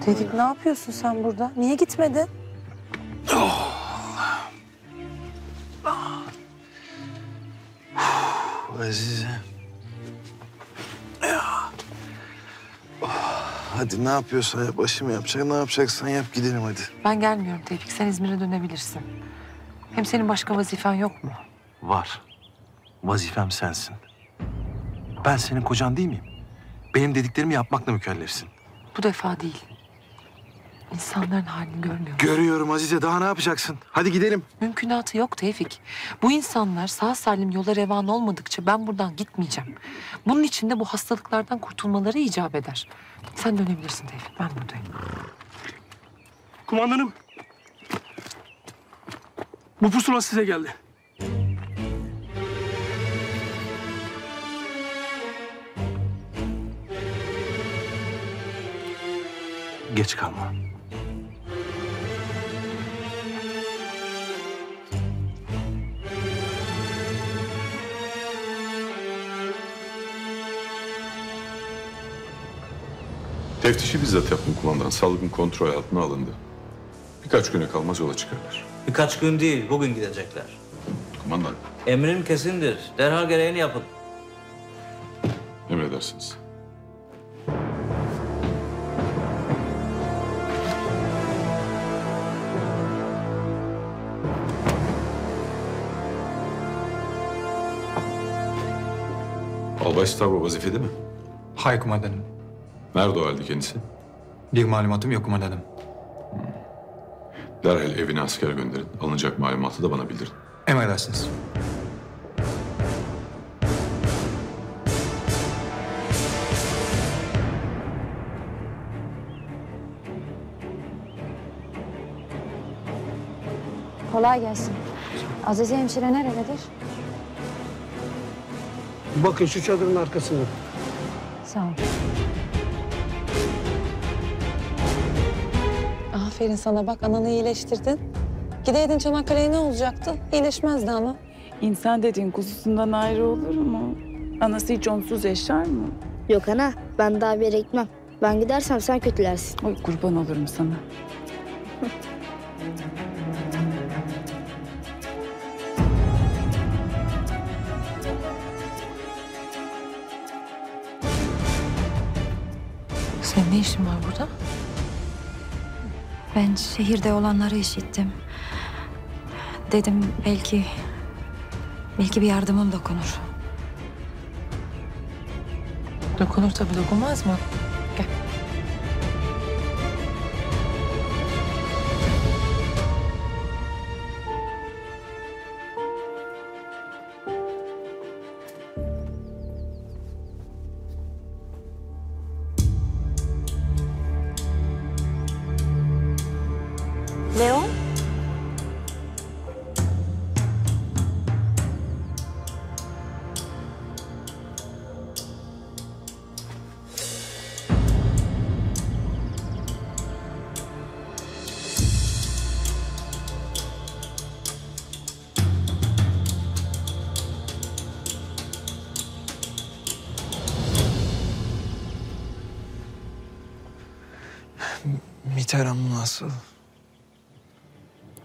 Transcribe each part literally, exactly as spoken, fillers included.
Tevfik, ne yapıyorsun sen burada? Niye gitmedin? Oh. Ah. Oh, Azize. Hadi ne yapıyorsan yap, aşımı yapacak, ne yapacaksan yap, gidelim hadi. Ben gelmiyorum Tevfik, sen İzmir'e dönebilirsin. Hem senin başka vazifen yok mu? Var. Vazifem sensin. Ben senin kocan değil miyim? Benim dediklerimi yapmakla mükellefsin. Bu defa değil. İnsanların halini görmüyor musun? Görüyorum Azize, daha ne yapacaksın? Hadi gidelim. Mümkünatı yok Tevfik. Bu insanlar sağ salim yola revan olmadıkça ben buradan gitmeyeceğim. Bunun için de bu hastalıklardan kurtulmaları icap eder. Sen dönebilirsin Tevfik, ben buradayım. Kumandanım. Bu pusula size geldi. Geç kalma. Teftişi bizzat yaptım kumandan. Salgın kontrol altına alındı. Birkaç güne kalmaz yola çıkarlar. Birkaç gün değil, bugün gidecekler. Kumandan. Emrim kesindir. Derhal gereğini yapın. Emredersiniz. Albay Star bu vazifede mi? Hayır kumandanım. Nerede o halde kendisi? Bir malumatım yok kumandanım. Derhal evine asker gönderin. Alınacak malumatı da bana bildirin. Emredersiniz. Kolay gelsin. Azize hemşire nerededir? Bakın şu çadırın arkasında. Sağ ol. Aferin sana, bak ananı iyileştirdin. Gideydin Çanakkale'ye ne olacaktı? İyileşmezdi ama. İnsan dediğin kuzusundan ayrı olur mu? Anası hiç onsuz yaşar mı? Yok ana, ben daha bir yere gitmem. Ben gidersem sen kötülersin. Oy kurban olurum sana. Senin ne işin var burada? Ben şehirde olanları işittim. Dedim belki... belki bir yardımım dokunur. Dokunur tabii, dokunmaz mı? Gel. Leon? Mi Terem nasıl?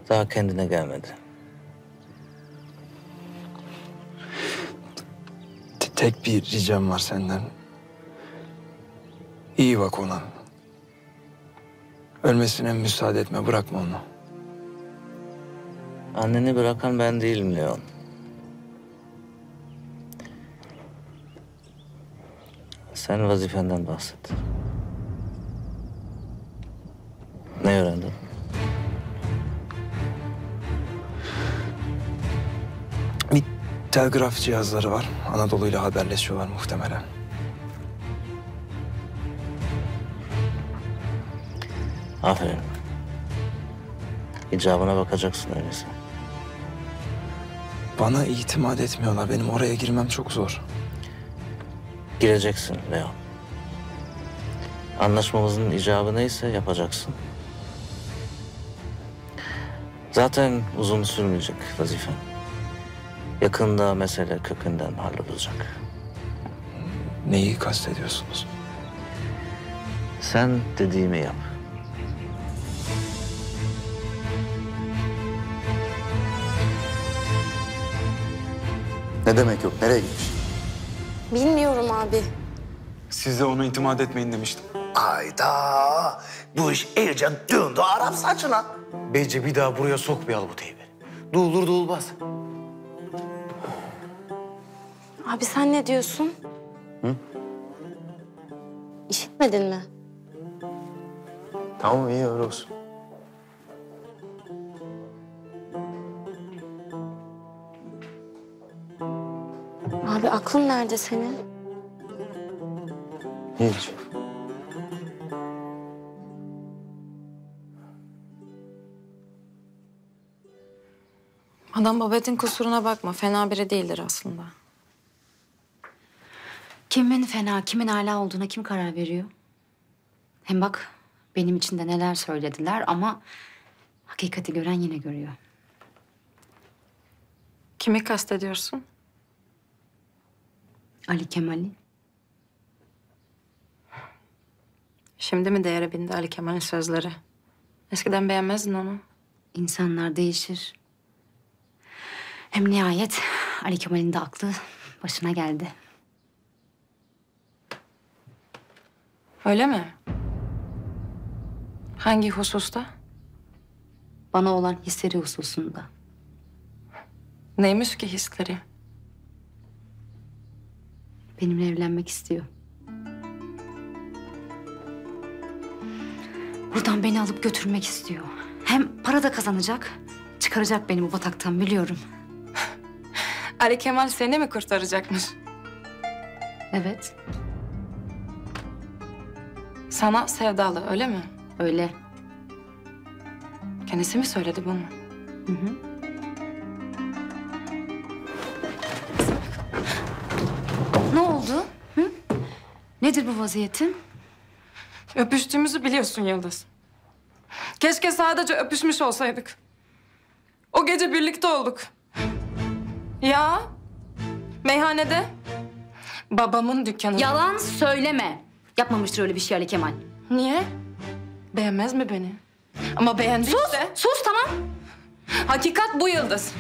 Daha kendine gelmedi. Tek bir ricam var senden. İyi bak ona. Ölmesine müsaade etme, bırakma onu. Anneni bırakan ben değilim Leon. Sen vazifenden bahset. Ne öğrendin? Telgraf cihazları var. Anadolu'yla haberleşiyorlar muhtemelen. Aferin. İcabına bakacaksın öyleyse. Bana itimat etmiyorlar. Benim oraya girmem çok zor. Gireceksin Leon. Anlaşmamızın icabı neyse yapacaksın. Zaten uzun sürmeyecek vazifen. Yakında mesele kökünden hallolacak. Neyi kastediyorsunuz? Sen dediğimi yap. Ne demek yok? Nereye gitmiş? Bilmiyorum abi. Size ona itimat etmeyin demiştim. Hayda! Bu iş iyice döndü Arap saçına. Bence bir daha buraya sokmayalım bu teybi. Doğulur doğulmaz. Abi sen ne diyorsun? Hı? İşitmedin mi? Tamam iyi öyle olsun. Abi aklın nerede senin? Hiç. Adam Babet'in kusuruna bakma. Fena biri değildir aslında. Kimin fena, kimin âlâ olduğuna kim karar veriyor? Hem bak benim için de neler söylediler ama hakikati gören yine görüyor. Kimi kastediyorsun? Ali Kemal'i. Şimdi mi değere bindi Ali Kemal'in sözleri? Eskiden beğenmezdin onu. İnsanlar değişir. Hem nihayet Ali Kemal'in de aklı başına geldi. Öyle mi? Hangi hususta? Bana olan hisleri hususunda. Neymiş ki hisleri? Benimle evlenmek istiyor. Buradan beni alıp götürmek istiyor. Hem para da kazanacak, çıkaracak beni bu bataktan biliyorum. Ali Kemal seni mi kurtaracakmış? Evet. Sana sevdalı, öyle mi? Öyle. Kendisi mi söyledi bunu? Hı hı. Ne oldu? Hı? Nedir bu vaziyetin? Öpüştüğümüzü biliyorsun Yıldız. Keşke sadece öpüşmüş olsaydık. O gece birlikte olduk. Ya, meyhanede. Babamın dükkanı. Yalan söyleme. Yapmamıştır öyle bir şey Ali Kemal. Niye? Beğenmez mi beni? Ama beğendi sus, işte. Sus, sus tamam. Hakikat bu Yıldız.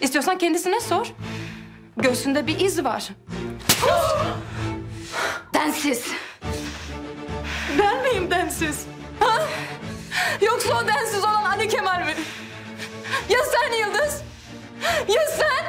İstiyorsan kendisine sor. Göğsünde bir iz var. Sus! Densiz. Ben miyim densiz? Ha? Yoksa o densiz olan Ali Kemal mi? Ya sen Yıldız? Ya sen?